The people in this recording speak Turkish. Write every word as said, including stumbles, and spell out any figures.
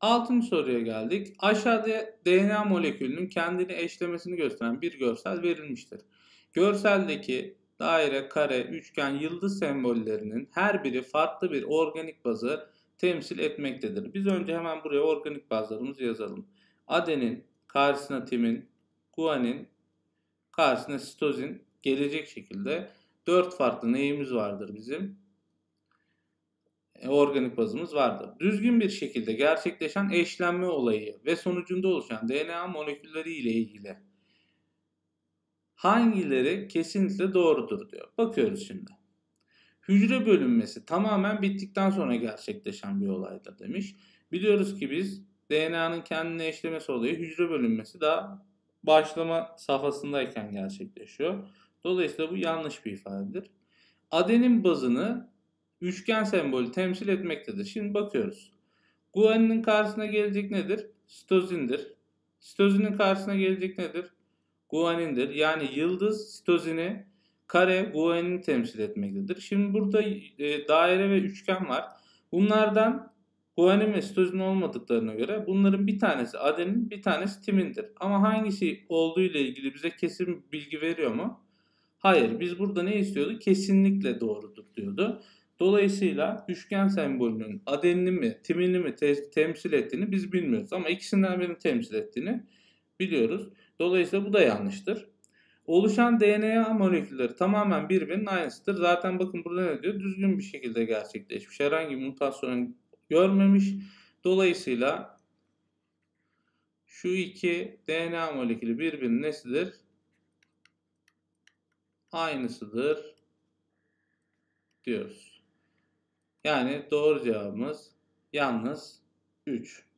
Altıncı soruya geldik. Aşağıda D N A molekülünün kendini eşlemesini gösteren bir görsel verilmiştir. Görseldeki daire, kare, üçgen, yıldız sembollerinin her biri farklı bir organik bazı temsil etmektedir. Biz önce hemen buraya organik bazlarımızı yazalım. Adenin karşısına timin, guanin karşısına sitozin gelecek şekilde dört farklı neyimiz vardır bizim? Organik bazımız vardır. Düzgün bir şekilde gerçekleşen eşlenme olayı ve sonucunda oluşan D N A molekülleri ile ilgili hangileri kesinlikle doğrudur diyor. Bakıyoruz şimdi. Hücre bölünmesi tamamen bittikten sonra gerçekleşen bir olaydır demiş. Biliyoruz ki biz D N A'nın kendini eşlemesi olayı hücre bölünmesi daha başlama safhasındayken gerçekleşiyor. Dolayısıyla bu yanlış bir ifadedir. Adenin bazını üçgen sembolü temsil etmektedir. Şimdi bakıyoruz. Guanin'in karşısına gelecek nedir? Sitozindir. Sitozinin karşısına gelecek nedir? Guanin'dir. Yani yıldız sitozini, kare guanin'i temsil etmektedir. Şimdi burada e, daire ve üçgen var. Bunlardan guanin ve sitozin olmadıklarına göre bunların bir tanesi adenin, bir tanesi timindir. Ama hangisi olduğu ile ilgili bize kesin bilgi veriyor mu? Hayır. Biz burada ne istiyordu? Kesinlikle doğrudur diyordu. Dolayısıyla üçgen sembolünün adenini mi, timini mi te temsil ettiğini biz bilmiyoruz. Ama ikisinden birini temsil ettiğini biliyoruz. Dolayısıyla bu da yanlıştır. Oluşan D N A molekülleri tamamen birbirinin aynısıdır. Zaten bakın burada ne diyor? Düzgün bir şekilde gerçekleşmiş. Herhangi bir mutasyon görmemiş. Dolayısıyla şu iki D N A molekülü birbirinin nesidir? Aynısıdır diyoruz. Yani doğru cevabımız yalnız üç.